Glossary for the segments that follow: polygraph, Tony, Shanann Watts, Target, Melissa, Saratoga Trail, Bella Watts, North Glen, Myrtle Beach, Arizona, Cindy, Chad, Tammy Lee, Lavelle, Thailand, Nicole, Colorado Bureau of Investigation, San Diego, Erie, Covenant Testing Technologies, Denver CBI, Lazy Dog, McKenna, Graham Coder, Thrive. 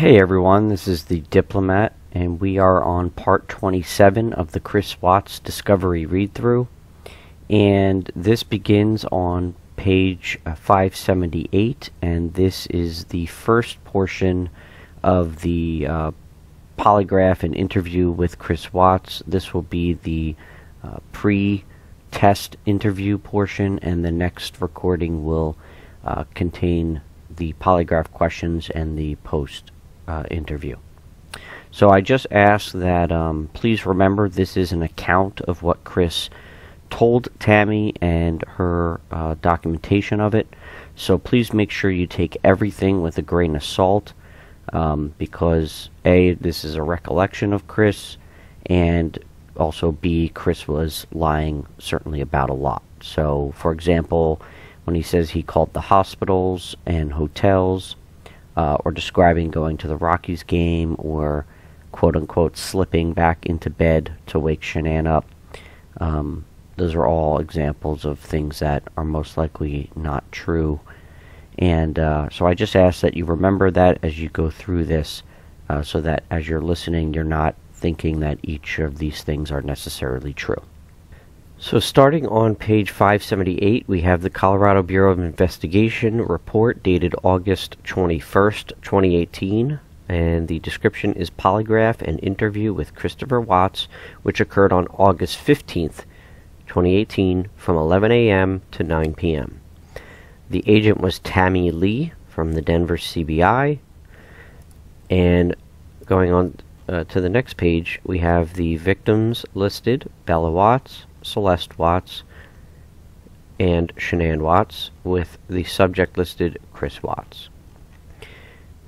Hey everyone, this is the Diplomat, and we are on part 27 of the Chris Watts Discovery read-through, and this begins on page 578, and this is the first portion of the polygraph and interview with Chris Watts. This will be the pre-test interview portion, and the next recording will contain the polygraph questions and the post interview. So I just ask that please remember this is an account of what Chris told Tammy and her documentation of it. So please make sure you take everything with a grain of salt because A, this is a recollection of Chris, and also B, Chris was lying certainly about a lot. So for example, when he says he called the hospitals and hotels, or describing going to the Rockies game, or quote-unquote slipping back into bed to wake Shanann up, those are all examples of things that are most likely not true. And so I just ask that you remember that as you go through this, so that as you're listening you're not thinking that each of these things are necessarily true. So starting on page 578, we have the Colorado Bureau of Investigation report dated August 21st, 2018, and the description is polygraph and interview with Christopher Watts, which occurred on August 15th, 2018, from 11 a.m. to 9 p.m. The agent was Tammy Lee from the Denver CBI, and going on to the next page, we have the victims listed: Bella Watts, Celeste Watts, and Shanann Watts, with the subject listed Chris Watts.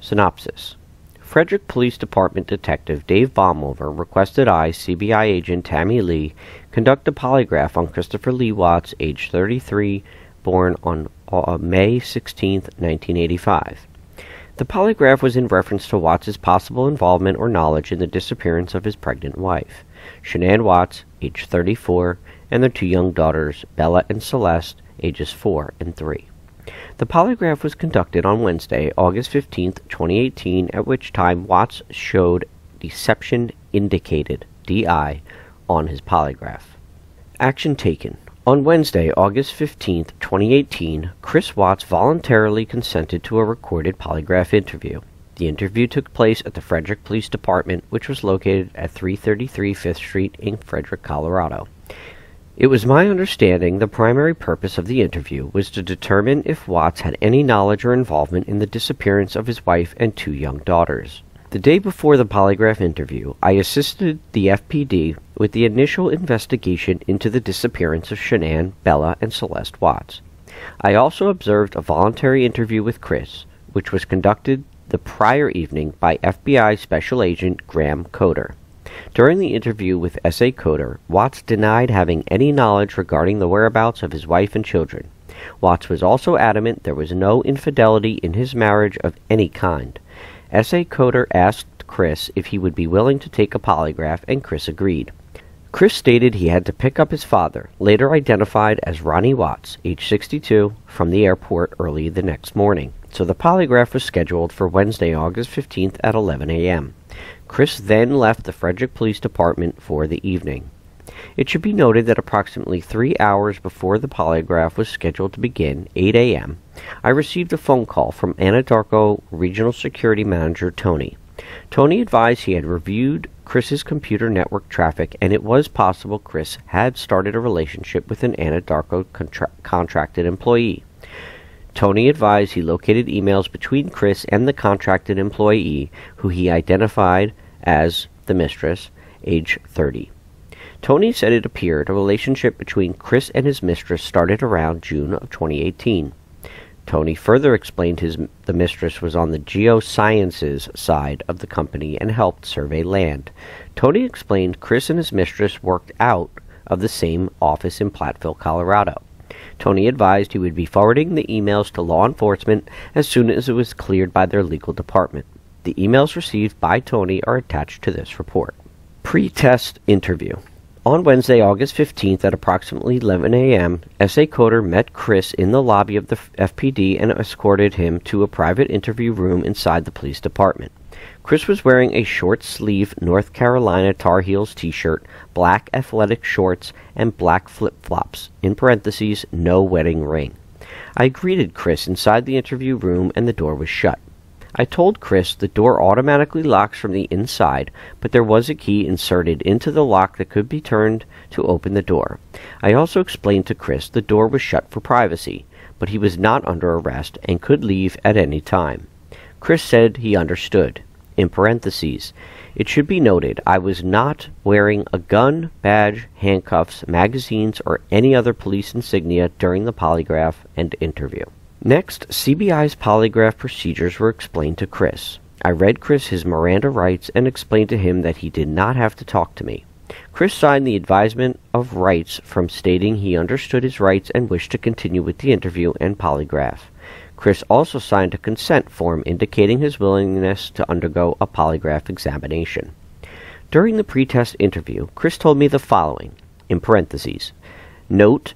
Synopsis: Frederick Police Department Detective Dave Baumover requested I, CBI agent Tammy Lee, conduct a polygraph on Christopher Lee Watts, age 33, born on May 16, 1985. The polygraph was in reference to Watts' possible involvement or knowledge in the disappearance of his pregnant wife, Shanann Watts, age 34, and their two young daughters, Bella and Celeste, ages 4 and 3. The polygraph was conducted on Wednesday, August 15, 2018, at which time Watts showed deception indicated, DI, on his polygraph. Action taken. On Wednesday, August 15, 2018, Chris Watts voluntarily consented to a recorded polygraph interview. The interview took place at the Frederick Police Department, which was located at 333 5th Street in Frederick, Colorado. It was my understanding the primary purpose of the interview was to determine if Watts had any knowledge or involvement in the disappearance of his wife and two young daughters. The day before the polygraph interview, I assisted the FPD with the initial investigation into the disappearance of Shanann, Bella, and Celeste Watts. I also observed a voluntary interview with Chris, which was conducted the prior evening by FBI Special Agent Graham Coder. During the interview with S.A. Coder, Watts denied having any knowledge regarding the whereabouts of his wife and children. Watts was also adamant there was no infidelity in his marriage of any kind. S.A. Coder asked Chris if he would be willing to take a polygraph, and Chris agreed. Chris stated he had to pick up his father, later identified as Ronnie Watts, age 62, from the airport early the next morning. So the polygraph was scheduled for Wednesday, August 15th at 11 a.m. Chris then left the Frederick Police Department for the evening. It should be noted that approximately 3 hours before the polygraph was scheduled to begin, 8 a.m., I received a phone call from Anadarko Regional Security Manager Tony. Tony advised he had reviewed Chris's computer network traffic, and it was possible Chris had started a relationship with an Anadarko contracted employee. Tony advised he located emails between Chris and the contracted employee, who he identified as the mistress, age 30. Tony said it appeared a relationship between Chris and his mistress started around June of 2018. Tony further explained the mistress was on the geosciences side of the company and helped survey land. Tony explained Chris and his mistress worked out of the same office in Platteville, Colorado. Tony advised he would be forwarding the emails to law enforcement as soon as it was cleared by their legal department. The emails received by Tony are attached to this report. Pre-test interview. On Wednesday, August 15th at approximately 11 a.m., S.A. Coder met Chris in the lobby of the FPD and escorted him to a private interview room inside the police department. Chris was wearing a short-sleeve North Carolina Tar Heels t-shirt, black athletic shorts, and black flip-flops, in parentheses, no wedding ring. I greeted Chris inside the interview room and the door was shut. I told Chris the door automatically locks from the inside, but there was a key inserted into the lock that could be turned to open the door. I also explained to Chris the door was shut for privacy, but he was not under arrest and could leave at any time. Chris said he understood. In parentheses, it should be noted I was not wearing a gun, badge, handcuffs, magazines, or any other police insignia during the polygraph and interview. Next, CBI's polygraph procedures were explained to Chris. I read Chris his Miranda rights and explained to him that he did not have to talk to me. Chris signed the advisement of rights from stating he understood his rights and wished to continue with the interview and polygraph. Chris also signed a consent form indicating his willingness to undergo a polygraph examination. During the pretest interview, Chris told me the following, in parentheses, note,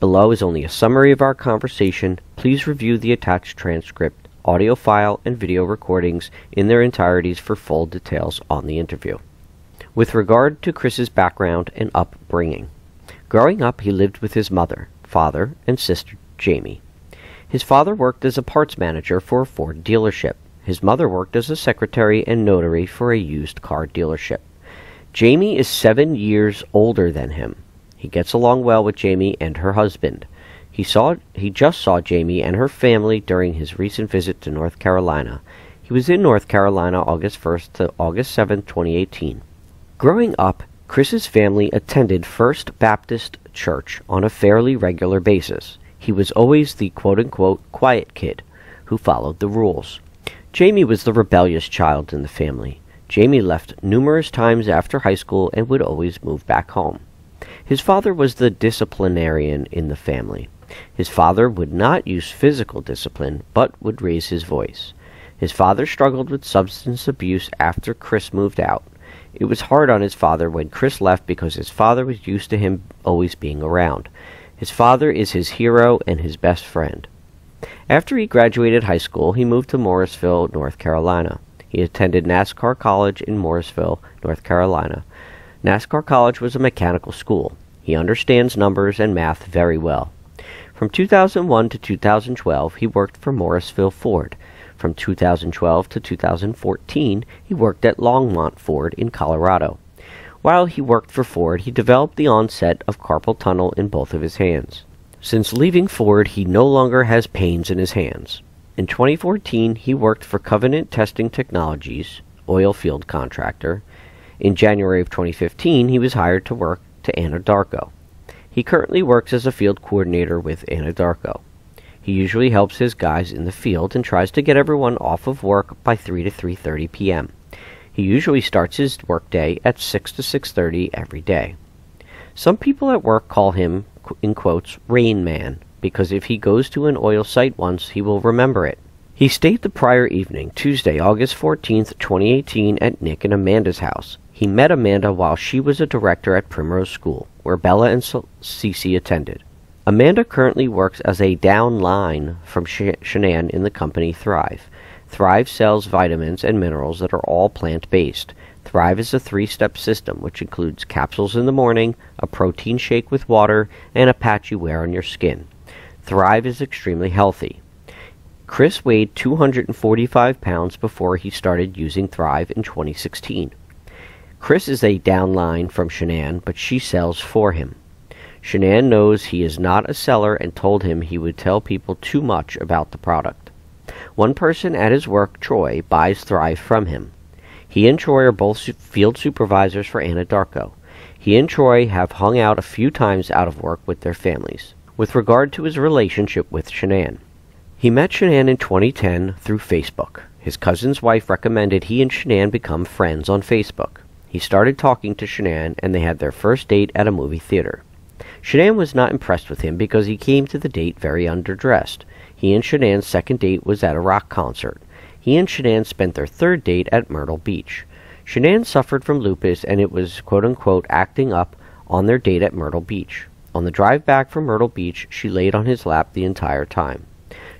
below is only a summary of our conversation. Please review the attached transcript, audio file, and video recordings in their entireties for full details on the interview. With regard to Chris's background and upbringing, growing up he lived with his mother, father, and sister Jamie. His father worked as a parts manager for a Ford dealership. His mother worked as a secretary and notary for a used car dealership. Jamie is 7 years older than him. He gets along well with Jamie and her husband. He just saw Jamie and her family during his recent visit to North Carolina. He was in North Carolina August 1st to August 7th, 2018. Growing up, Chris's family attended First Baptist Church on a fairly regular basis. He was always the quote-unquote quiet kid who followed the rules. Jamie was the rebellious child in the family. Jamie left numerous times after high school and would always move back home. His father was the disciplinarian in the family. His father would not use physical discipline, but would raise his voice. His father struggled with substance abuse after Chris moved out. It was hard on his father when Chris left because his father was used to him always being around. His father is his hero and his best friend. After he graduated high school, he moved to Morrisville, North Carolina. He attended NASCAR College in Morrisville, North Carolina. NASCAR College was a mechanical school. He understands numbers and math very well. From 2001 to 2012, he worked for Morrisville Ford. From 2012 to 2014, he worked at Longmont Ford in Colorado. While he worked for Ford, he developed the onset of carpal tunnel in both of his hands. Since leaving Ford, he no longer has pains in his hands. In 2014, he worked for Covenant Testing Technologies, oil field contractor. In January of 2015, he was hired to work to Anadarko. He currently works as a field coordinator with Anadarko. He usually helps his guys in the field and tries to get everyone off of work by 3 to 3:30 p.m. He usually starts his workday at 6 to 6:30 every day. Some people at work call him, in quotes, Rain Man, because if he goes to an oil site once, he will remember it. He stayed the prior evening, Tuesday, August 14th, 2018, at Nick and Amanda's house. He met Amanda while she was a director at Primrose School, where Bella and Cece attended. Amanda currently works as a downline from Shanann in the company Thrive. Thrive sells vitamins and minerals that are all plant-based. Thrive is a three-step system, which includes capsules in the morning, a protein shake with water, and a patch you wear on your skin. Thrive is extremely healthy. Chris weighed 245 pounds before he started using Thrive in 2016. Chris is a downline from Shanann, but she sells for him. Shanann knows he is not a seller and told him he would tell people too much about the product. One person at his work, Troy, buys Thrive from him. He and Troy are both field supervisors for Anadarko. He and Troy have hung out a few times out of work with their families. With regard to his relationship with Shanann, he met Shanann in 2010 through Facebook. His cousin's wife recommended he and Shanann become friends on Facebook. He started talking to Shanann and they had their first date at a movie theater. Shanann was not impressed with him because he came to the date very underdressed. He and Shanann's second date was at a rock concert. He and Shanann spent their third date at Myrtle Beach. Shanann suffered from lupus and it was, quote-unquote, acting up on their date at Myrtle Beach. On the drive back from Myrtle Beach, she laid on his lap the entire time.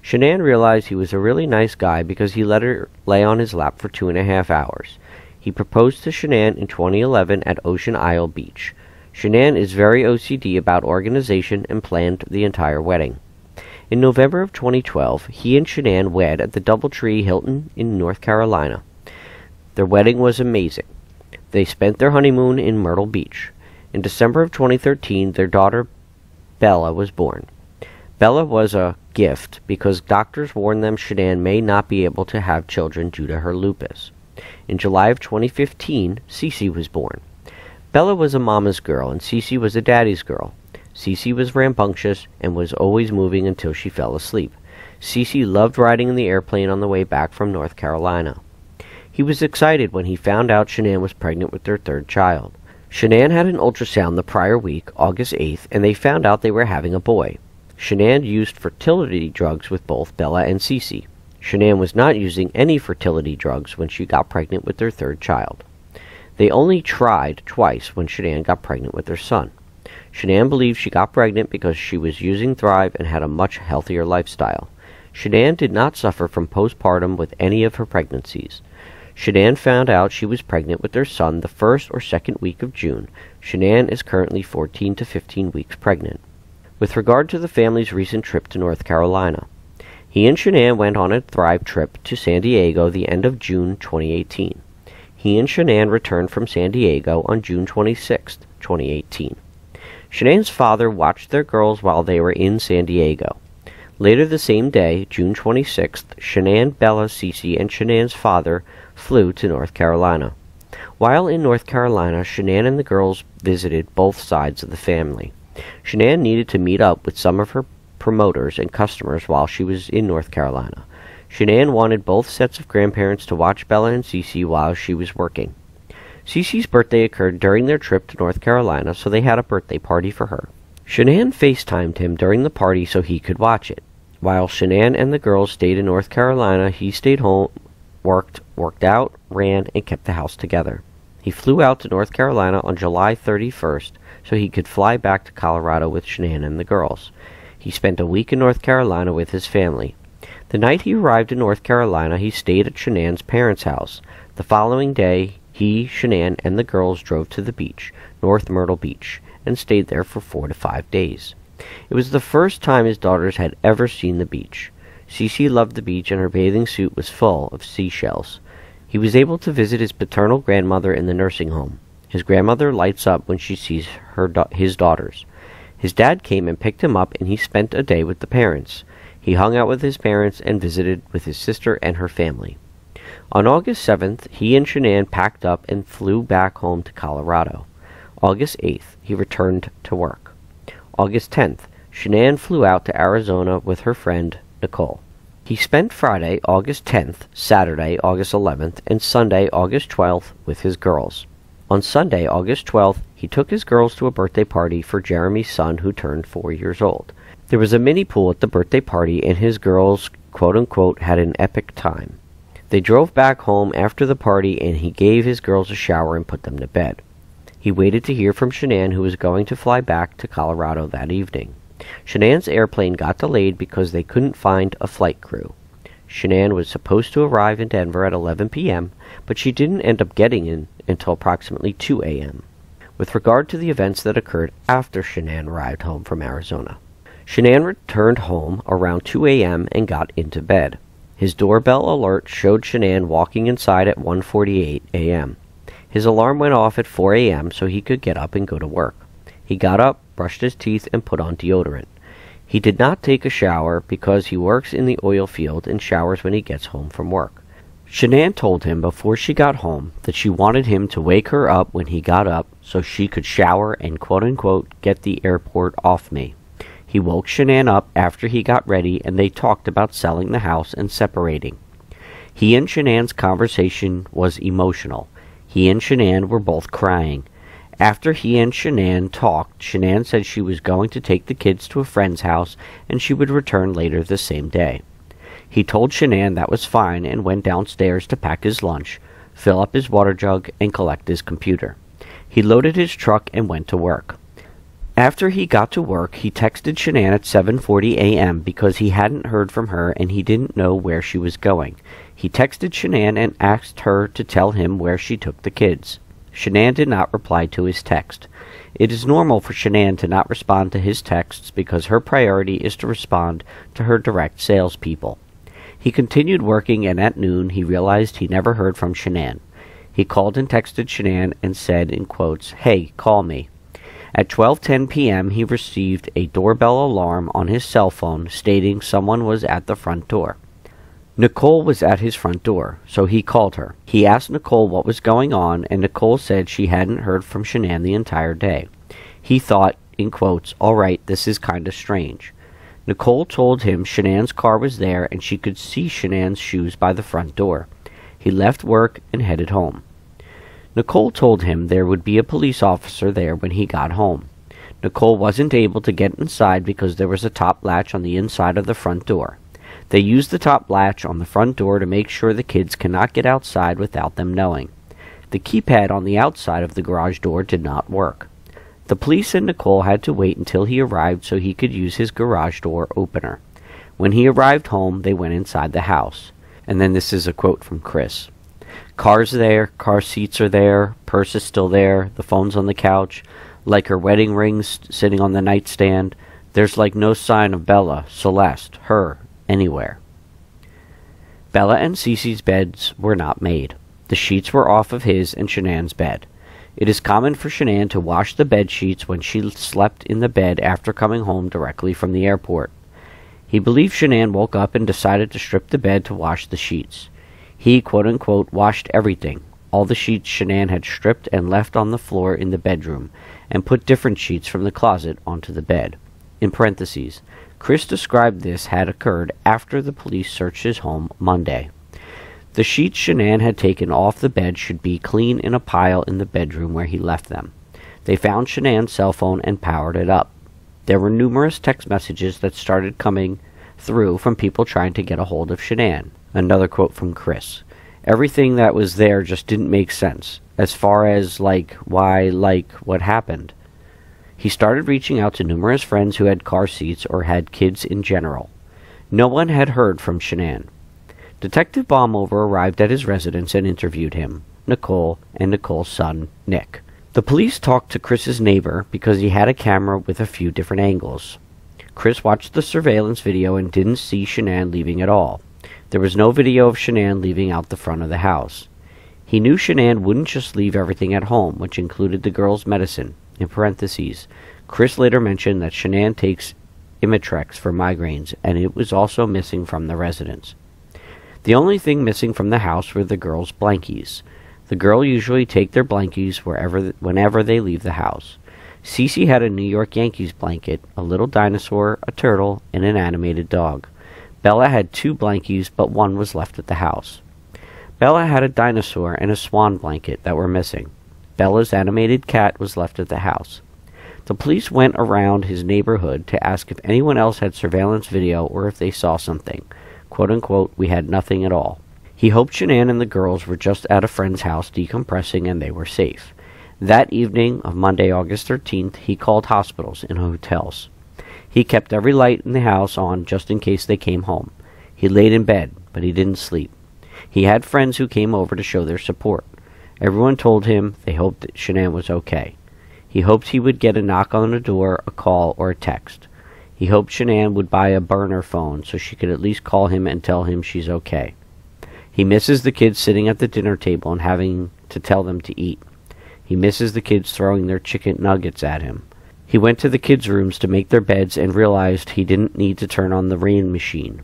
Shanann realized he was a really nice guy because he let her lay on his lap for 2.5 hours. He proposed to Shanann in 2011 at Ocean Isle Beach. Shanann is very OCD about organization and planned the entire wedding. In November of 2012, he and Shanann wed at the DoubleTree Hilton in North Carolina. Their wedding was amazing. They spent their honeymoon in Myrtle Beach. In December of 2013, their daughter Bella was born. Bella was a gift because doctors warned them Shanann may not be able to have children due to her lupus. In July of 2015, Cece was born. Bella was a mama's girl and Cece was a daddy's girl. Cece was rambunctious and was always moving until she fell asleep. Cece loved riding in the airplane on the way back from North Carolina. He was excited when he found out Shanann was pregnant with their third child. Shanann had an ultrasound the prior week, August 8th, and they found out they were having a boy. Shanann used fertility drugs with both Bella and Cece. Shanann was not using any fertility drugs when she got pregnant with their third child. They only tried twice when Shanann got pregnant with their son. Shanann believes she got pregnant because she was using Thrive and had a much healthier lifestyle. Shanann did not suffer from postpartum with any of her pregnancies. Shanann found out she was pregnant with their son the first or second week of June. Shanann is currently 14 to 15 weeks pregnant. With regard to the family's recent trip to North Carolina, he and Shanann went on a Thrive trip to San Diego the end of June 2018. He and Shanann returned from San Diego on June 26, 2018. Shanann's father watched their girls while they were in San Diego. Later the same day, June 26th, Shanann, Bella, Cece, and Shanann's father flew to North Carolina. While in North Carolina, Shanann and the girls visited both sides of the family. Shanann needed to meet up with some of her promoters and customers while she was in North Carolina. Shanann wanted both sets of grandparents to watch Bella and Cece while she was working. Cece's birthday occurred during their trip to North Carolina, so they had a birthday party for her. Shanann FaceTimed him during the party so he could watch it. While Shanann and the girls stayed in North Carolina, he stayed home, worked out, ran, and kept the house together. He flew out to North Carolina on July 31st, so he could fly back to Colorado with Shanann and the girls. He spent a week in North Carolina with his family. The night he arrived in North Carolina, he stayed at Shanann's parents' house. The following day, he, Shanann, and the girls drove to the beach, North Myrtle Beach, and stayed there for 4 to 5 days. It was the first time his daughters had ever seen the beach. Cece loved the beach, and her bathing suit was full of seashells. He was able to visit his paternal grandmother in the nursing home. His grandmother lights up when she sees his daughters. His dad came and picked him up, and he spent a day with the parents. He hung out with his parents and visited with his sister and her family. On August 7th, he and Shanann packed up and flew back home to Colorado. August 8th, he returned to work. August 10th, Shanann flew out to Arizona with her friend, Nicole. He spent Friday, August 10th, Saturday, August 11th, and Sunday, August 12th, with his girls. On Sunday, August 12th, he took his girls to a birthday party for Jeremy's son, who turned 4 years old. There was a mini pool at the birthday party, and his girls, quote-unquote, had an epic time. They drove back home after the party, and he gave his girls a shower and put them to bed. He waited to hear from Shanann, who was going to fly back to Colorado that evening. Shanann's airplane got delayed because they couldn't find a flight crew. Shanann was supposed to arrive in Denver at 11 p.m., but she didn't end up getting in until approximately 2 a.m. With regard to the events that occurred after Shanann arrived home from Arizona, Shanann returned home around 2 a.m. and got into bed. His doorbell alert showed Shanann walking inside at 1:48 a.m. His alarm went off at 4 a.m. so he could get up and go to work. He got up, brushed his teeth, and put on deodorant. He did not take a shower because he works in the oil field and showers when he gets home from work. Shanann told him before she got home that she wanted him to wake her up when he got up so she could shower and quote-unquote get the airport off me. He woke Shanann up after he got ready and they talked about selling the house and separating. He and Shanann's conversation was emotional. He and Shanann were both crying. After he and Shanann talked, Shanann said she was going to take the kids to a friend's house and she would return later the same day. He told Shanann that was fine and went downstairs to pack his lunch, fill up his water jug, and collect his computer. He loaded his truck and went to work. After he got to work, he texted Shanann at 7:40 a.m. because he hadn't heard from her and he didn't know where she was going. He texted Shanann and asked her to tell him where she took the kids. Shanann did not reply to his text. It is normal for Shanann to not respond to his texts because her priority is to respond to her direct salespeople. He continued working, and at noon he realized he never heard from Shanann. He called and texted Shanann and said, in quotes, "Hey, call me." At 12:10 p.m. he received a doorbell alarm on his cell phone stating someone was at the front door. Nicole was at his front door, so he called her. He asked Nicole what was going on, and Nicole said she hadn't heard from Shanann the entire day. He thought, in quotes, "All right, this is kind of strange." Nicole told him Shanann's car was there and she could see Shanann's shoes by the front door. He left work and headed home. Nicole told him there would be a police officer there when he got home. Nicole wasn't able to get inside because there was a top latch on the inside of the front door. They used the top latch on the front door to make sure the kids cannot get outside without them knowing. The keypad on the outside of the garage door did not work. The police and Nicole had to wait until he arrived so he could use his garage door opener. When he arrived home, they went inside the house. And then this is a quote from Chris. "Car's there, car seats are there, purse is still there, the phone's on the couch, like her wedding rings sitting on the nightstand. There's like no sign of Bella, Celeste, her, anywhere." Bella and Cece's beds were not made. The sheets were off of his and Shanann's bed. It is common for Shanann to wash the bed sheets when she slept in the bed after coming home directly from the airport. He believed Shanann woke up and decided to strip the bed to wash the sheets. He, quote-unquote, washed everything, all the sheets Shanann had stripped and left on the floor in the bedroom, and put different sheets from the closet onto the bed. In parentheses, Chris described this had occurred after the police searched his home Monday. The sheets Shanann had taken off the bed should be clean in a pile in the bedroom where he left them. They found Shanann's cell phone and powered it up. There were numerous text messages that started coming through from people trying to get a hold of Shanann. Another quote from Chris. "Everything that was there just didn't make sense, as far as like, why, like, what happened." He started reaching out to numerous friends who had car seats or had kids in general. No one had heard from Shanann. Detective Baumover arrived at his residence and interviewed him, Nicole, and Nicole's son, Nick. The police talked to Chris's neighbor because he had a camera with a few different angles. Chris watched the surveillance video and didn't see Shanann leaving at all. There was no video of Shanann leaving out the front of the house. He knew Shanann wouldn't just leave everything at home, which included the girl's medicine. In parentheses, Chris later mentioned that Shanann takes Imitrex for migraines, and it was also missing from the residence. The only thing missing from the house were the girl's blankies. The girl usually take their blankies whenever they leave the house. Cece had a New York Yankees blanket, a little dinosaur, a turtle, and an animated dog. Bella had two blankies, but one was left at the house. Bella had a dinosaur and a swan blanket that were missing. Bella's animated cat was left at the house. The police went around his neighborhood to ask if anyone else had surveillance video or if they saw something. Quote unquote, "We had nothing at all." He hoped Shanann and the girls were just at a friend's house decompressing and they were safe. That evening of Monday, August 13th, he called hospitals and hotels. He kept every light in the house on just in case they came home. He laid in bed, but he didn't sleep. He had friends who came over to show their support. Everyone told him they hoped that Shanann was okay. He hoped he would get a knock on the door, a call, or a text. He hoped Shanann would buy a burner phone so she could at least call him and tell him she's okay. He misses the kids sitting at the dinner table and having to tell them to eat. He misses the kids throwing their chicken nuggets at him. He went to the kids' rooms to make their beds and realized he didn't need to turn on the rain machine,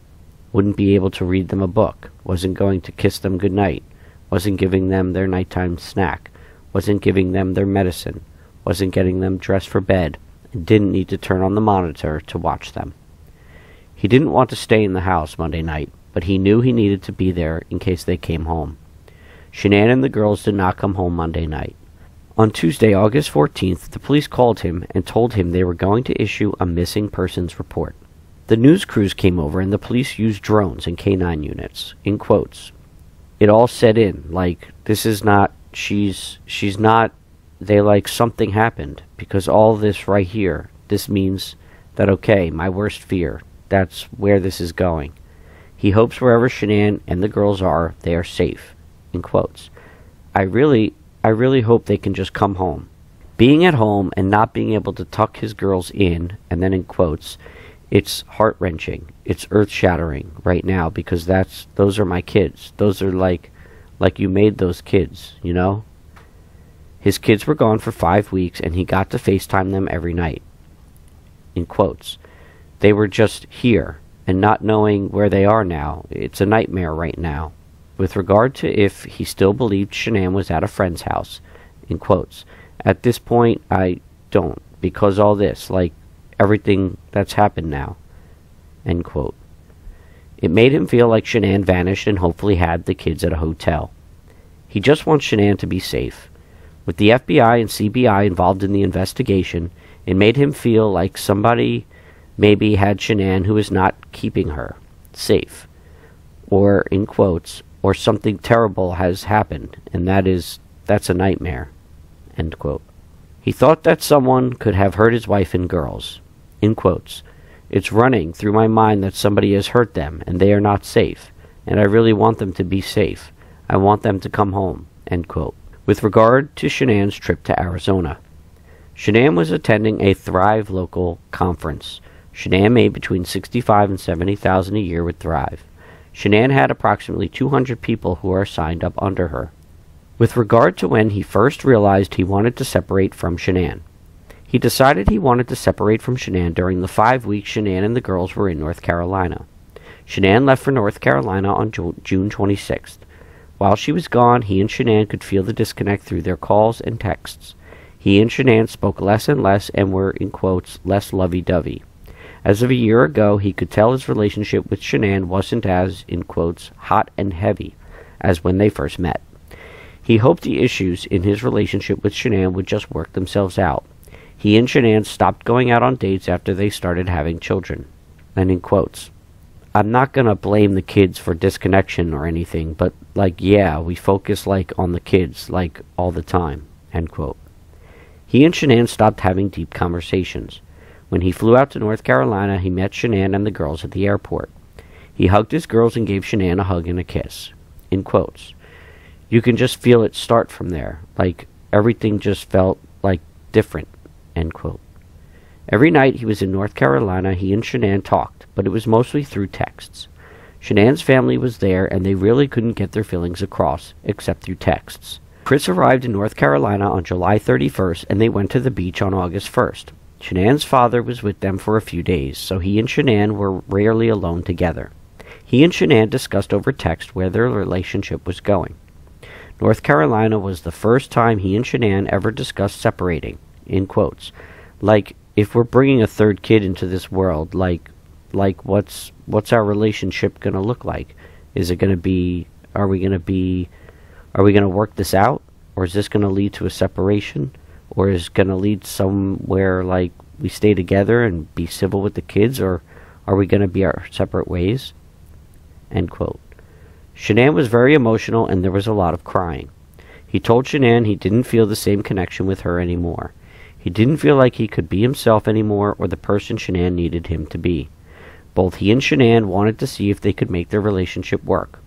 wouldn't be able to read them a book, wasn't going to kiss them goodnight, wasn't giving them their nighttime snack, wasn't giving them their medicine, wasn't getting them dressed for bed, and didn't need to turn on the monitor to watch them. He didn't want to stay in the house Monday night, but he knew he needed to be there in case they came home. Shanann and the girls did not come home Monday night. On Tuesday, August 14th, the police called him and told him they were going to issue a missing persons report. The news crews came over and the police used drones and canine units, in quotes. It all set in, like, this is not, she's not, they like something happened, because all this right here, this means that, okay, my worst fear, that's where this is going. He hopes wherever Shanann and the girls are, they are safe, in quotes. I really hope they can just come home. Being at home and not being able to tuck his girls in, and then in quotes, it's heart-wrenching, it's earth-shattering right now, because those are my kids. Those are like you made those kids, you know? His kids were gone for 5 weeks, and he got to FaceTime them every night, in quotes. They were just here, and not knowing where they are now, it's a nightmare right now. With regard to if he still believed Shanann was at a friend's house, in quotes, at this point, I don't, because all this, like everything that's happened now, end quote. It made him feel like Shanann vanished and hopefully had the kids at a hotel. He just wants Shanann to be safe. With the FBI and CBI involved in the investigation, it made him feel like somebody maybe had Shanann who is not keeping her safe, or, in quotes, or something terrible has happened, and that's a nightmare, end quote. He thought that someone could have hurt his wife and girls, in quotes. It's running through my mind that somebody has hurt them, and they are not safe, and I really want them to be safe. I want them to come home, end quote. With regard to Shanann's trip to Arizona, Shanann was attending a Thrive local conference. Shanann made between $65,000 and $70,000 a year with Thrive. Shanann had approximately 200 people who are signed up under her. With regard to when he first realized he wanted to separate from Shanann, he decided he wanted to separate from Shanann during the 5 weeks Shanann and the girls were in North Carolina. Shanann left for North Carolina on June 26th. While she was gone, he and Shanann could feel the disconnect through their calls and texts. He and Shanann spoke less and less and were, in quotes, less lovey-dovey. As of a year ago, he could tell his relationship with Shanann wasn't as, in quotes, hot and heavy as when they first met. He hoped the issues in his relationship with Shanann would just work themselves out. He and Shanann stopped going out on dates after they started having children. And in quotes, I'm not going to blame the kids for disconnection or anything, but, yeah, we focus, on the kids, all the time, end quote. He and Shanann stopped having deep conversations. When he flew out to North Carolina, he met Shanann and the girls at the airport. He hugged his girls and gave Shanann a hug and a kiss, in quotes. You can just feel it start from there, everything just felt, different, end quote. Every night he was in North Carolina, he and Shanann talked, but it was mostly through texts. Shanann's family was there, and they really couldn't get their feelings across, except through texts. Chris arrived in North Carolina on July 31st, and they went to the beach on August 1st. Shanann's father was with them for a few days, so he and Shanann were rarely alone together. He and Shanann discussed over text where their relationship was going. North Carolina was the first time he and Shanann ever discussed separating, in quotes, if we're bringing a third kid into this world, what's our relationship going to look like? Is it going to be, are we going to work this out? Or is this going to lead to a separation? Or is it going to lead somewhere we stay together and be civil with the kids? Or are we going to be our separate ways? End quote. Shanann was very emotional, and there was a lot of crying. He told Shanann he didn't feel the same connection with her anymore. He didn't feel like he could be himself anymore or the person Shanann needed him to be. Both he and Shanann wanted to see if they could make their relationship work.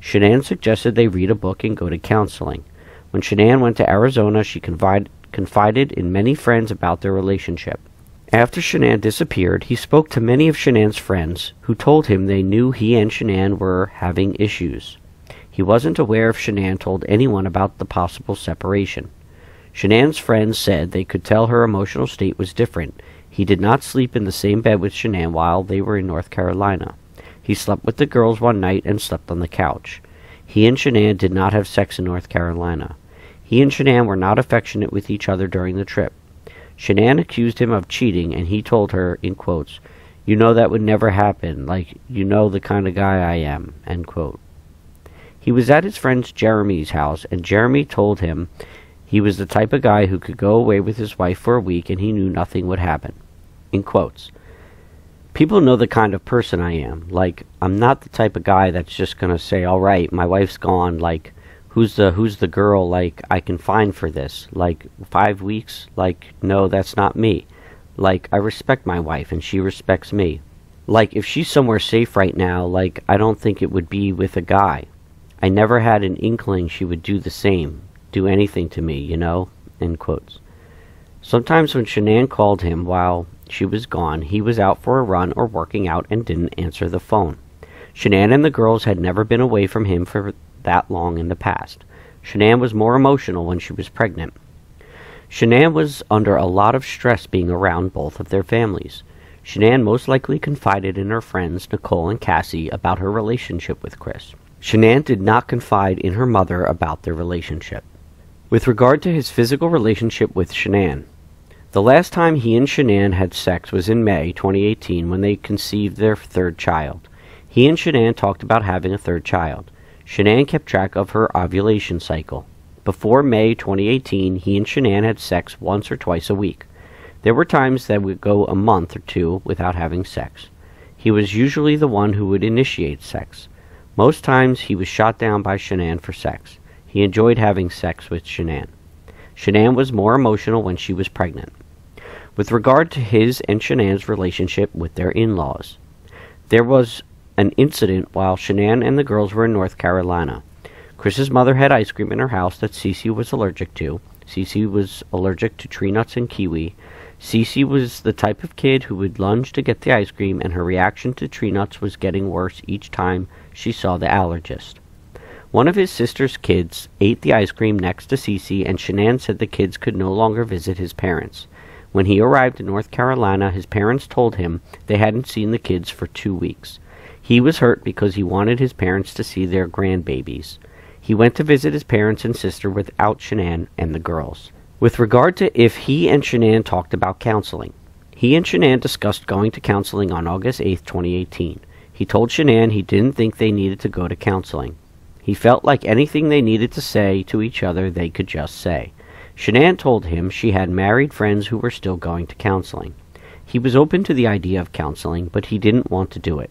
Shanann suggested they read a book and go to counseling. When Shanann went to Arizona, she confided in many friends about their relationship. After Shanann disappeared, he spoke to many of Shanann's friends, who told him they knew he and Shanann were having issues. He wasn't aware if Shanann told anyone about the possible separation. Shanann's friends said they could tell her emotional state was different. He did not sleep in the same bed with Shanann while they were in North Carolina. He slept with the girls one night and slept on the couch. He and Shanann did not have sex in North Carolina. He and Shanann were not affectionate with each other during the trip. Shanann accused him of cheating, and he told her, in quotes, you know that would never happen, you know the kind of guy I am, end quote. He was at his friend Jeremy's house, and Jeremy told him he was the type of guy who could go away with his wife for a week and he knew nothing would happen. In quotes, people know the kind of person I am. I'm not the type of guy that's just going to say, all right, my wife's gone, who's the girl, like, I can find for this? Like, 5 weeks? Like, no, that's not me. Like, I respect my wife, and she respects me. Like, if she's somewhere safe right now, like, I don't think it would be with a guy. I never had an inkling she would do the same, do anything to me, you know? End quotes. Sometimes when Shanann called him while she was gone, he was out for a run or working out and didn't answer the phone. Shanann and the girls had never been away from him for that long in the past. Shanann was more emotional when she was pregnant. Shanann was under a lot of stress being around both of their families. Shanann most likely confided in her friends Nicole and Cassie about her relationship with Chris. Shanann did not confide in her mother about their relationship. With regard to his physical relationship with Shanann, the last time he and Shanann had sex was in May 2018 when they conceived their third child. He and Shanann talked about having a third child. Shanann kept track of her ovulation cycle. Before May 2018, he and Shanann had sex once or twice a week. There were times that would go a month or two without having sex. He was usually the one who would initiate sex. Most times he was shot down by Shanann for sex. He enjoyed having sex with Shanann. Shanann was more emotional when she was pregnant. With regard to his and Shanann's relationship with their in-laws, there was an incident while Shanann and the girls were in North Carolina. Chris's mother had ice cream in her house that Cece was allergic to. Cece was allergic to tree nuts and kiwi. Cece was the type of kid who would lunge to get the ice cream, and her reaction to tree nuts was getting worse each time she saw the allergist. One of his sister's kids ate the ice cream next to Cece, and Shanann said the kids could no longer visit his parents. When he arrived in North Carolina, his parents told him they hadn't seen the kids for 2 weeks. He was hurt because he wanted his parents to see their grandbabies. He went to visit his parents and sister without Shanann and the girls. With regard to if he and Shanann talked about counseling, he and Shanann discussed going to counseling on August 8, 2018. He told Shanann he didn't think they needed to go to counseling. He felt like anything they needed to say to each other they could just say. Shanann told him she had married friends who were still going to counseling. He was open to the idea of counseling, but he didn't want to do it.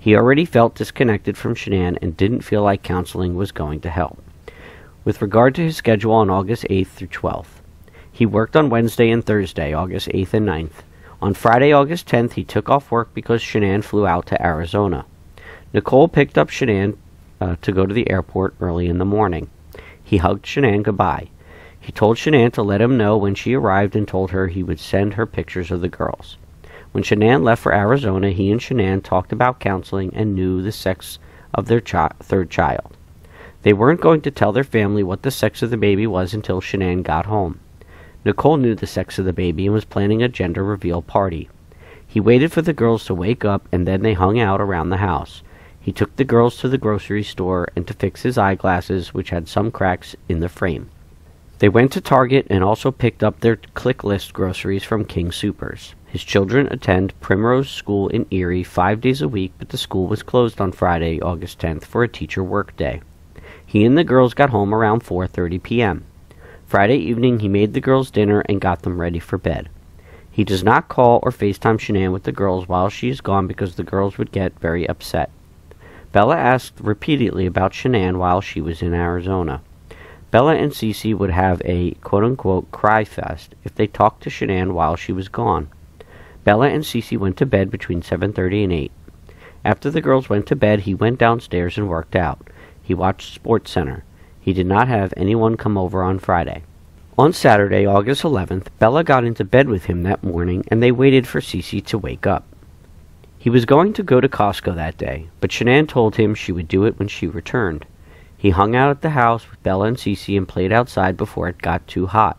He already felt disconnected from Shanann and didn't feel like counseling was going to help. With regard to his schedule on August 8th through 12th, he worked on Wednesday and Thursday, August 8th and 9th. On Friday, August 10th, he took off work because Shanann flew out to Arizona. Nicole picked up Shanann to go to the airport early in the morning. He hugged Shanann goodbye. He told Shanann to let him know when she arrived and told her he would send her pictures of the girls. When Shanann left for Arizona, he and Shanann talked about counseling and knew the sex of their third child. They weren't going to tell their family what the sex of the baby was until Shanann got home. Nicole knew the sex of the baby and was planning a gender reveal party. He waited for the girls to wake up, and then they hung out around the house. He took the girls to the grocery store and to fix his eyeglasses, which had some cracks in the frame. They went to Target and also picked up their click list groceries from King Supers. His children attend Primrose School in Erie 5 days a week, but the school was closed on Friday, August 10th, for a teacher work day. He and the girls got home around 4:30 p.m. Friday evening, he made the girls dinner and got them ready for bed. He does not call or FaceTime Shanann with the girls while she is gone because the girls would get very upset. Bella asked repeatedly about Shanann while she was in Arizona. Bella and Cece would have a quote-unquote cry fest if they talked to Shanann while she was gone. Bella and Cece went to bed between 7:30 and 8. After the girls went to bed, he went downstairs and worked out. He watched Sports Center. He did not have anyone come over on Friday. On Saturday, August 11th, Bella got into bed with him that morning, and they waited for Cece to wake up. He was going to go to Costco that day, but Shanann told him she would do it when she returned. He hung out at the house with Bella and Cece and played outside before it got too hot.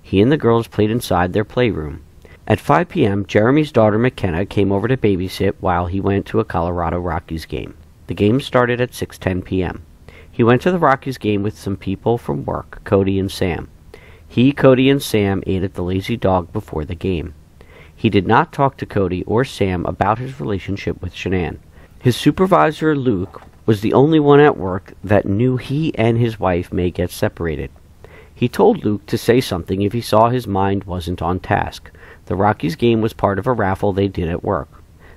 He and the girls played inside their playroom. At 5 p.m., Jeremy's daughter McKenna came over to babysit while he went to a Colorado Rockies game. The game started at 6:10 p.m. He went to the Rockies game with some people from work, Cody and Sam. He, Cody, and Sam ate at the Lazy Dog before the game. He did not talk to Cody or Sam about his relationship with Shanann. His supervisor, Luke, was the only one at work that knew he and his wife may get separated. He told Luke to say something if he saw his mind wasn't on task. The Rockies game was part of a raffle they did at work.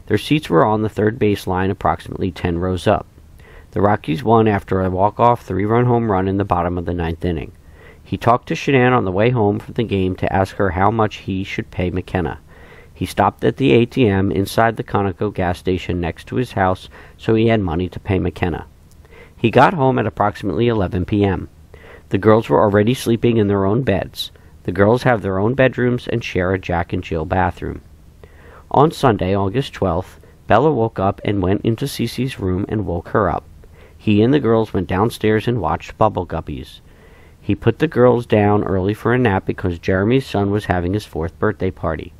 Their seats were on the third baseline, approximately 10 rows up. The Rockies won after a walk-off three-run home run in the bottom of the ninth inning. He talked to Shanann on the way home from the game to ask her how much he should pay McKenna. He stopped at the ATM inside the Conoco gas station next to his house, so he had money to pay McKenna. He got home at approximately 11 p.m. The girls were already sleeping in their own beds. The girls have their own bedrooms and share a Jack and Jill bathroom. On Sunday, August 12th, Bella woke up and went into Cece's room and woke her up. He and the girls went downstairs and watched Bubble Guppies. He put the girls down early for a nap because Jeremy's son was having his fourth birthday party.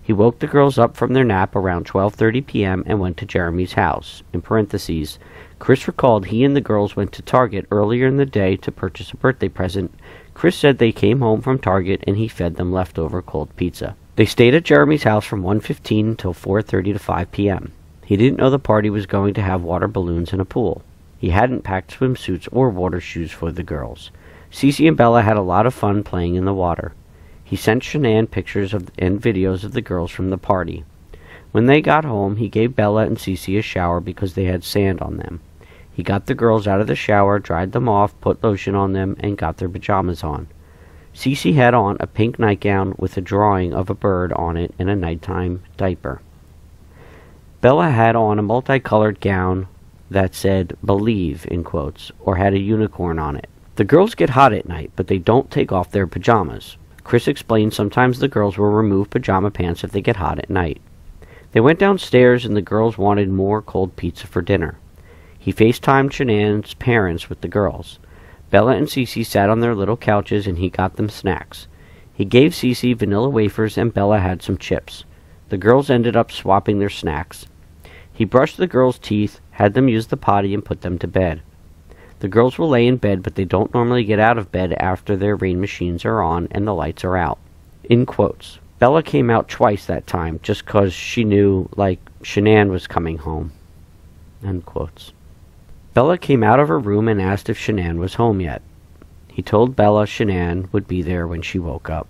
He woke the girls up from their nap around 12:30 p.m. and went to Jeremy's house. In parentheses, Chris recalled he and the girls went to Target earlier in the day to purchase a birthday present. Chris said they came home from Target and he fed them leftover cold pizza. They stayed at Jeremy's house from 1:15 until 4:30 to 5 p.m. He didn't know the party was going to have water balloons and a pool. He hadn't packed swimsuits or water shoes for the girls. Cece and Bella had a lot of fun playing in the water. He sent Shanann pictures and videos of the girls from the party. When they got home, he gave Bella and Cece a shower because they had sand on them. He got the girls out of the shower, dried them off, put lotion on them, and got their pajamas on. Cece had on a pink nightgown with a drawing of a bird on it and a nighttime diaper. Bella had on a multicolored gown that said, "Believe," in quotes, or had a unicorn on it. The girls get hot at night, but they don't take off their pajamas. Chris explained sometimes the girls will remove pajama pants if they get hot at night. They went downstairs and the girls wanted more cold pizza for dinner. He FaceTimed Shanann's parents with the girls. Bella and Cece sat on their little couches and he got them snacks. He gave Cece vanilla wafers and Bella had some chips. The girls ended up swapping their snacks. He brushed the girls' teeth, had them use the potty, and put them to bed. The girls will lay in bed, but they don't normally get out of bed after their rain machines are on and the lights are out. In quotes, Bella came out twice that time just because she knew, like, Shanann was coming home. End quotes. Bella came out of her room and asked if Shanann was home yet. He told Bella Shanann would be there when she woke up.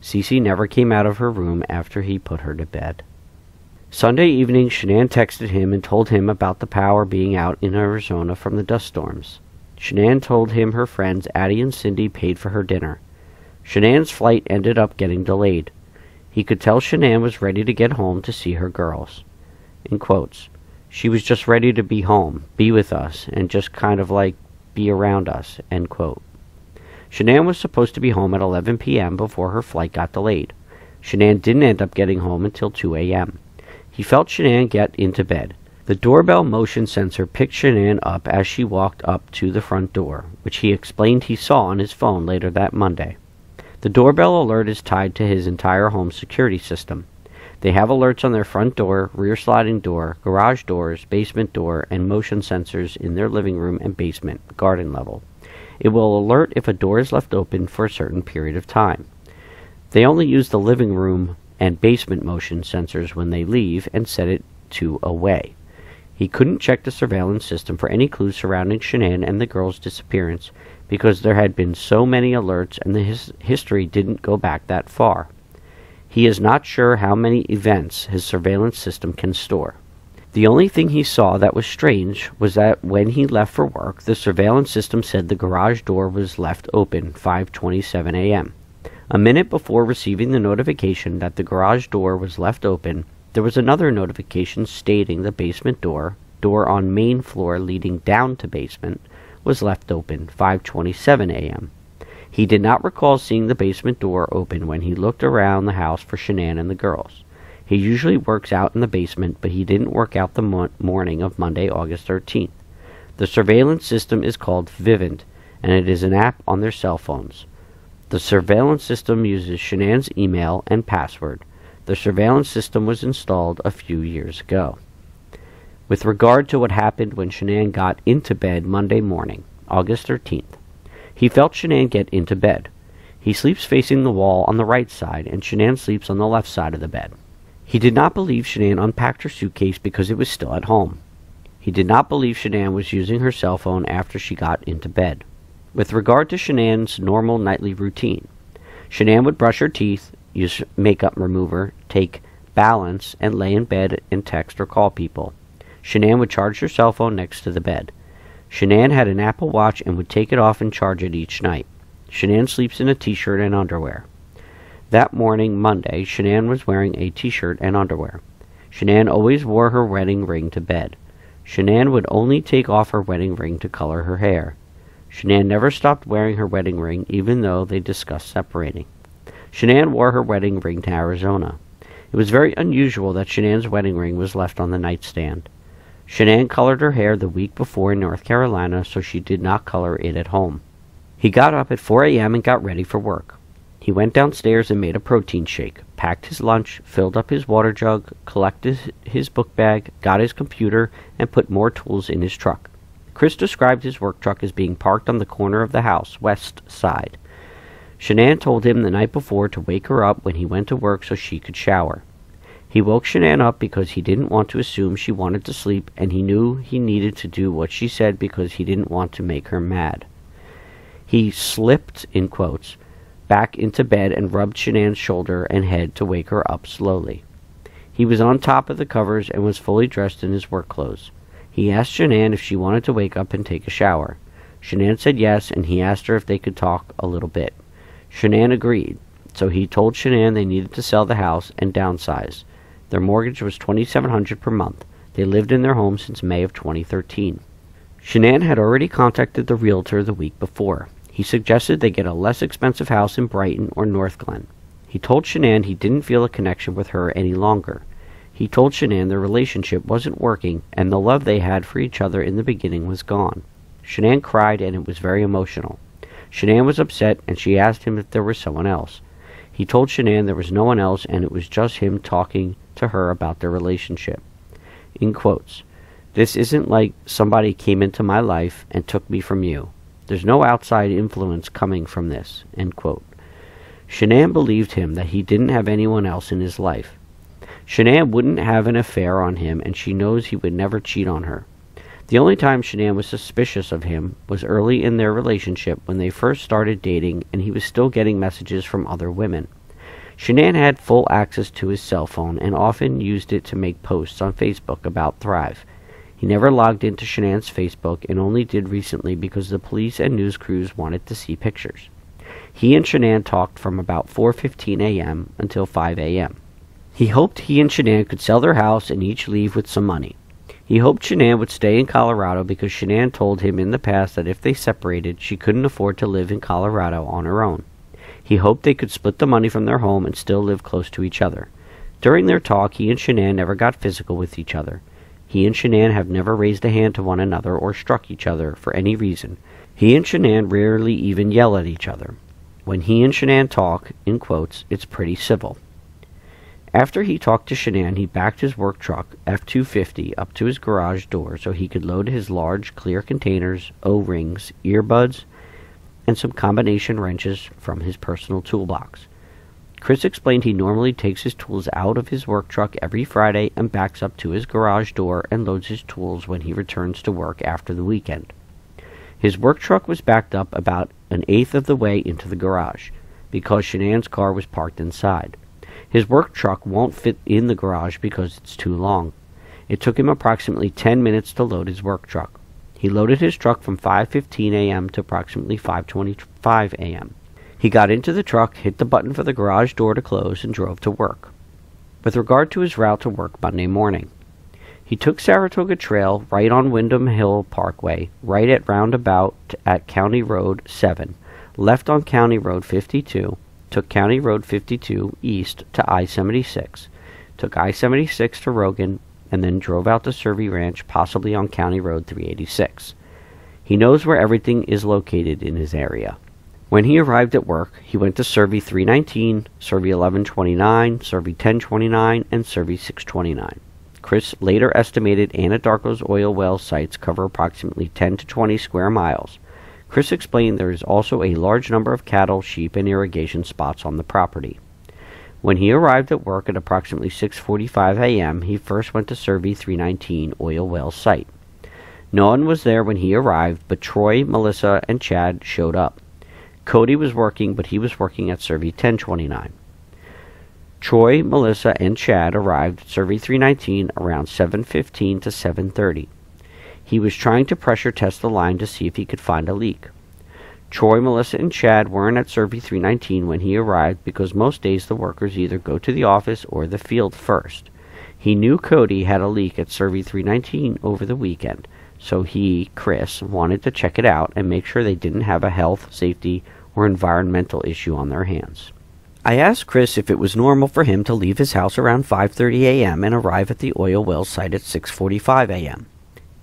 Cece never came out of her room after he put her to bed. Sunday evening, Shanann texted him and told him about the power being out in Arizona from the dust storms. Shanann told him her friends Addie and Cindy paid for her dinner. Shanann's flight ended up getting delayed. He could tell Shanann was ready to get home to see her girls. In quotes, "She was just ready to be home, be with us, and just kind of like be around us," end quote. Shanann was supposed to be home at 11 p.m. before her flight got delayed. Shanann didn't end up getting home until 2 a.m. He felt Shanann get into bed. The doorbell motion sensor picked Shanann up as she walked up to the front door, which he explained he saw on his phone later that Monday. The doorbell alert is tied to his entire home security system. They have alerts on their front door, rear sliding door, garage doors, basement door, and motion sensors in their living room and basement, garden level. It will alert if a door is left open for a certain period of time. They only use the living room and basement motion sensors when they leave and set it to away. He couldn't check the surveillance system for any clues surrounding Shanann and the girls' disappearance because there had been so many alerts and the history didn't go back that far. He is not sure how many events his surveillance system can store. The only thing he saw that was strange was that when he left for work, the surveillance system said the garage door was left open 5:27 a.m. A minute before receiving the notification that the garage door was left open, there was another notification stating the basement door on main floor leading down to basement, was left open 5:27 a.m. He did not recall seeing the basement door open when he looked around the house for Shanann and the girls. He usually works out in the basement, but he didn't work out the morning of Monday, August 13th. The surveillance system is called Vivint, and it is an app on their cell phones. The surveillance system uses Shanann's email and password. The surveillance system was installed a few years ago. With regard to what happened when Shanann got into bed Monday morning, August 13th, he felt Shanann get into bed. He sleeps facing the wall on the right side, and Shanann sleeps on the left side of the bed. He did not believe Shanann unpacked her suitcase because it was still at home. He did not believe Shanann was using her cell phone after she got into bed. With regard to Shanann's normal nightly routine, Shanann would brush her teeth, use makeup remover, take balance, and lay in bed and text or call people. Shanann would charge her cell phone next to the bed. Shanann had an Apple Watch and would take it off and charge it each night. Shanann sleeps in a t-shirt and underwear. That morning, Monday, Shanann was wearing a t-shirt and underwear. Shanann always wore her wedding ring to bed. Shanann would only take off her wedding ring to color her hair. Shanann never stopped wearing her wedding ring, even though they discussed separating. Shanann wore her wedding ring to Arizona. It was very unusual that Shanann's wedding ring was left on the nightstand. Shanann colored her hair the week before in North Carolina, so she did not color it at home. He got up at 4 a.m. and got ready for work. He went downstairs and made a protein shake, packed his lunch, filled up his water jug, collected his book bag, got his computer, and put more tools in his truck. Chris described his work truck as being parked on the corner of the house, west side. Shanann told him the night before to wake her up when he went to work so she could shower. He woke Shanann up because he didn't want to assume she wanted to sleep, and he knew he needed to do what she said because he didn't want to make her mad. He slipped, in quotes, back into bed and rubbed Shanann's shoulder and head to wake her up slowly. He was on top of the covers and was fully dressed in his work clothes. He asked Shanann if she wanted to wake up and take a shower. Shanann said yes, and he asked her if they could talk a little bit. Shanann agreed, so he told Shanann they needed to sell the house and downsize. Their mortgage was $2,700 per month. They lived in their home since May of 2013. Shanann had already contacted the realtor the week before. He suggested they get a less expensive house in Brighton or North Glen. He told Shanann he didn't feel a connection with her any longer. He told Shanann their relationship wasn't working and the love they had for each other in the beginning was gone. Shanann cried and it was very emotional. Shanann was upset and she asked him if there was someone else. He told Shanann there was no one else and it was just him talking to her about their relationship. In quotes, "This isn't like somebody came into my life and took me from you. There's no outside influence coming from this," end quote. Shanann believed him that he didn't have anyone else in his life. Shanann wouldn't have an affair on him, and she knows he would never cheat on her. The only time Shanann was suspicious of him was early in their relationship when they first started dating and he was still getting messages from other women. Shanann had full access to his cell phone and often used it to make posts on Facebook about Thrive. He never logged into Shanann's Facebook and only did recently because the police and news crews wanted to see pictures. He and Shanann talked from about 4:15 a.m. until 5 a.m. He hoped he and Shanann could sell their house and each leave with some money. He hoped Shanann would stay in Colorado because Shanann told him in the past that if they separated, she couldn't afford to live in Colorado on her own. He hoped they could split the money from their home and still live close to each other. During their talk, he and Shanann never got physical with each other. He and Shanann have never raised a hand to one another or struck each other for any reason. He and Shanann rarely even yell at each other. When he and Shanann talk, in quotes, it's pretty civil. After he talked to Shanann, he backed his work truck, F-250, up to his garage door so he could load his large, clear containers, O-rings, earbuds, and some combination wrenches from his personal toolbox. Chris explained he normally takes his tools out of his work truck every Friday and backs up to his garage door and loads his tools when he returns to work after the weekend. His work truck was backed up about an eighth of the way into the garage because Shanann's car was parked inside. His work truck won't fit in the garage because it's too long. It took him approximately 10 minutes to load his work truck. He loaded his truck from 5:15 a.m. to approximately 5:25 a.m. He got into the truck, hit the button for the garage door to close, and drove to work. With regard to his route to work Monday morning, he took Saratoga Trail right on Windham Hill Parkway, right at roundabout at County Road 7, left on County Road 52, took County Road 52 east to I-76, took I-76 to Rogan, and then drove out to Survey Ranch, possibly on County Road 386. He knows where everything is located in his area. When he arrived at work, he went to Survey 319, Survey 1129, Survey 1029, and Survey 629. Chris later estimated Anadarko's oil well sites cover approximately 10 to 20 square miles. Chris explained there is also a large number of cattle, sheep, and irrigation spots on the property. When he arrived at work at approximately 6:45 a.m., he first went to Survey 319 oil well site. No one was there when he arrived, but Troy, Melissa, and Chad showed up. Cody was working, but he was working at Survey 1029. Troy, Melissa, and Chad arrived at Survey 319 around 7:15 to 7:30. He was trying to pressure test the line to see if he could find a leak. Troy, Melissa, and Chad weren't at Survey 319 when he arrived because most days the workers either go to the office or the field first. He knew Cody had a leak at Survey 319 over the weekend, so he, Chris, wanted to check it out and make sure they didn't have a health, safety, or environmental issue on their hands. I asked Chris if it was normal for him to leave his house around 5:30 a.m. and arrive at the oil well site at 6:45 a.m.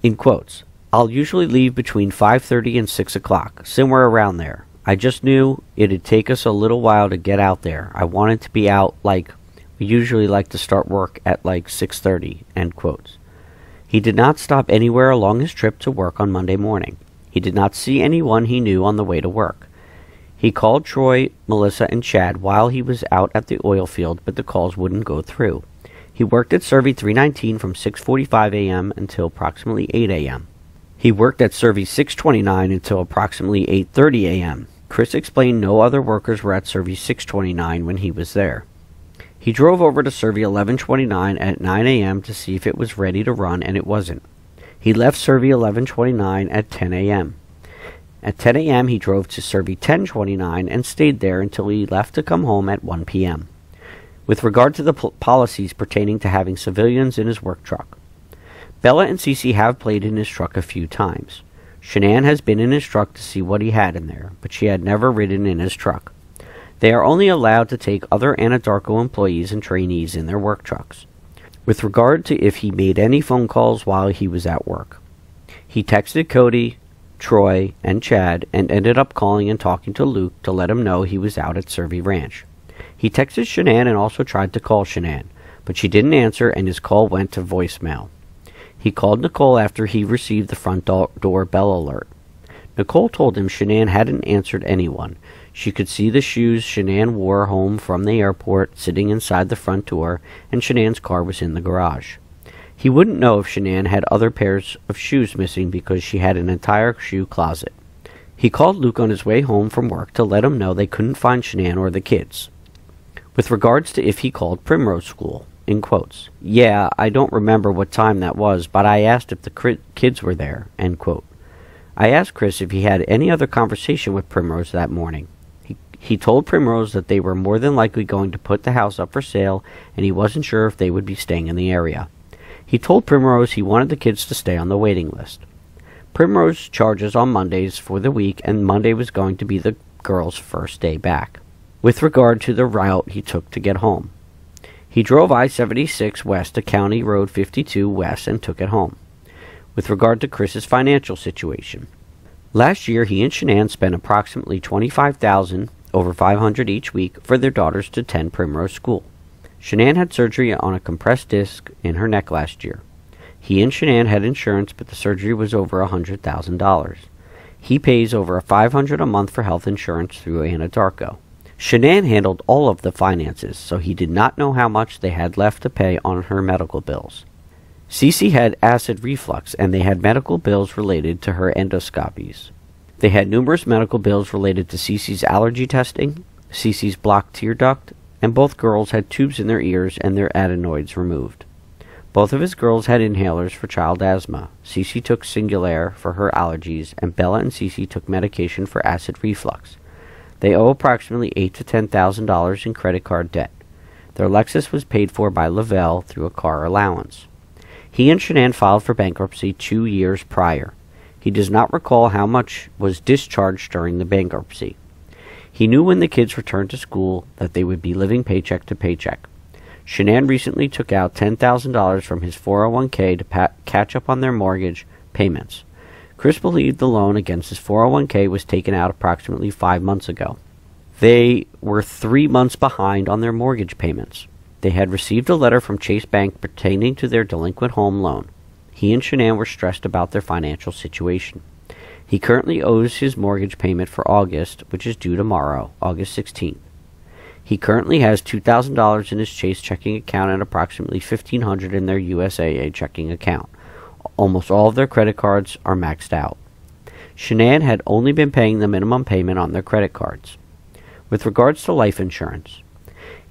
In quotes, "I'll usually leave between 5:30 and 6 o'clock, somewhere around there. I just knew it'd take us a little while to get out there. I wanted to be out, like, we usually like to start work at like 6:30, end quotes. He did not stop anywhere along his trip to work on Monday morning. He did not see anyone he knew on the way to work. He called Troy, Melissa, and Chad while he was out at the oil field, but the calls wouldn't go through. He worked at Survey 319 from 6:45 a.m. until approximately 8 a.m. He worked at Survey 629 until approximately 8:30 a.m. Chris explained no other workers were at Survey 629 when he was there. He drove over to Survey 1129 at 9 a.m. to see if it was ready to run, and it wasn't. He left Survey 1129 at 10 a.m. At 10 a.m. he drove to Survey 1029 and stayed there until he left to come home at 1 p.m. with regard to the policies pertaining to having civilians in his work truck. Bella and Cece have played in his truck a few times. Shanann has been in his truck to see what he had in there, but she had never ridden in his truck. They are only allowed to take other Anadarko employees and trainees in their work trucks. With regard to if he made any phone calls while he was at work, he texted Cody, Troy, and Chad, and ended up calling and talking to Luke to let him know he was out at Survey Ranch. He texted Shanann and also tried to call Shanann, but she didn't answer and his call went to voicemail. He called Nicole after he received the front door bell alert. Nicole told him Shanann hadn't answered anyone. She could see the shoes Shanann wore home from the airport sitting inside the front door, and Shanann's car was in the garage. He wouldn't know if Shanann had other pairs of shoes missing because she had an entire shoe closet. He called Luke on his way home from work to let him know they couldn't find Shanann or the kids. With regards to if he called Primrose School, in quotes, "Yeah, I don't remember what time that was, but I asked if the kids were there," end quote. I asked Chris if he had any other conversation with Primrose that morning. He told Primrose that they were more than likely going to put the house up for sale, and he wasn't sure if they would be staying in the area. He told Primrose he wanted the kids to stay on the waiting list. Primrose charges on Mondays for the week, and Monday was going to be the girls' first day back. With regard to the route he took to get home, he drove I-76 west to County Road 52 west and took it home. With regard to Chris's financial situation, last year he and Shanann spent approximately $25,000 over $500 each week for their daughters to attend Primrose School. Shanann had surgery on a compressed disc in her neck last year. He and Shanann had insurance, but the surgery was over $100,000. He pays over $500 a month for health insurance through Anadarko. Shanann handled all of the finances, so he did not know how much they had left to pay on her medical bills. Cece had acid reflux, and they had medical bills related to her endoscopies. They had numerous medical bills related to Cece's allergy testing, Cece's blocked tear duct, and both girls had tubes in their ears and their adenoids removed. Both of his girls had inhalers for child asthma. Cece took Singulair for her allergies, and Bella and Cece took medication for acid reflux. They owe approximately $8,000 to $10,000 in credit card debt. Their Lexus was paid for by Lavelle through a car allowance. He and Shanann filed for bankruptcy 2 years prior. He does not recall how much was discharged during the bankruptcy. He knew when the kids returned to school that they would be living paycheck to paycheck. Shanann recently took out $10,000 from his 401k to catch up on their mortgage payments. Chris believed the loan against his 401k was taken out approximately 5 months ago. They were 3 months behind on their mortgage payments. They had received a letter from Chase Bank pertaining to their delinquent home loan. He and Shanann were stressed about their financial situation. He currently owes his mortgage payment for August, which is due tomorrow, August 16th. He currently has $2,000 in his Chase checking account and approximately $1,500 in their USAA checking account. Almost all of their credit cards are maxed out. Shanann had only been paying the minimum payment on their credit cards. With regards to life insurance,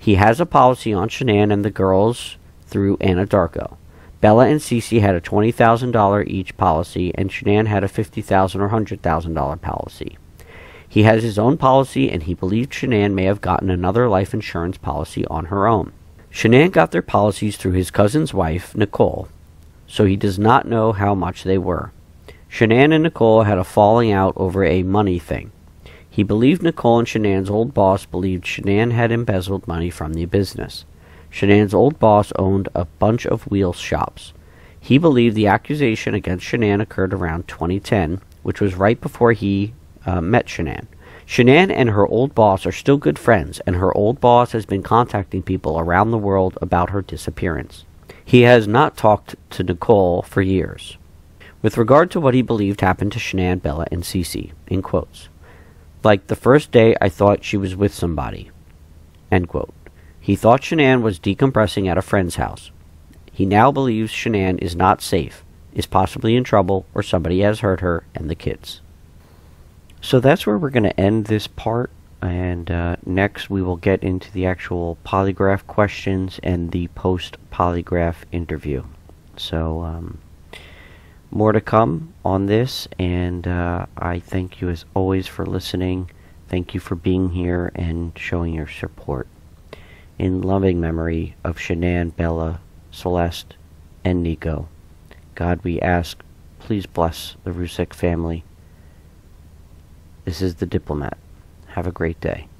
He has a policy on Shanann and the girls through Anadarko. Bella and Cece had a $20,000 each policy, and Shanann had a $50,000 or $100,000 policy. He has his own policy, and he believed Shanann may have gotten another life insurance policy on her own. Shanann got their policies through his cousin's wife, Nicole, so he does not know how much they were. Shanann and Nicole had a falling out over a money thing. He believed Nicole, and Shanann's old boss believed Shanann had embezzled money from the business. Shanann's old boss owned a bunch of wheel shops. He believed the accusation against Shanann occurred around 2010, which was right before he met Shanann. Shanann and her old boss are still good friends, and her old boss has been contacting people around the world about her disappearance. He has not talked to Nicole for years. With regard to what he believed happened to Shanann, Bella, and Cece, in quotes, like the first day I thought she was with somebody, end quote. He thought Shanann was decompressing at a friend's house. He now believes Shanann is not safe, is possibly in trouble, or somebody has hurt her and the kids. So that's where we're going to end this part, and next we will get into the actual polygraph questions and the post-polygraph interview. So more to come on this, and I thank you as always for listening. Thank you for being here and showing your support. In loving memory of Shanann, Bella, Celeste, and Nico, God, we ask, please bless the Rusick family. This is The Diplomat. Have a great day.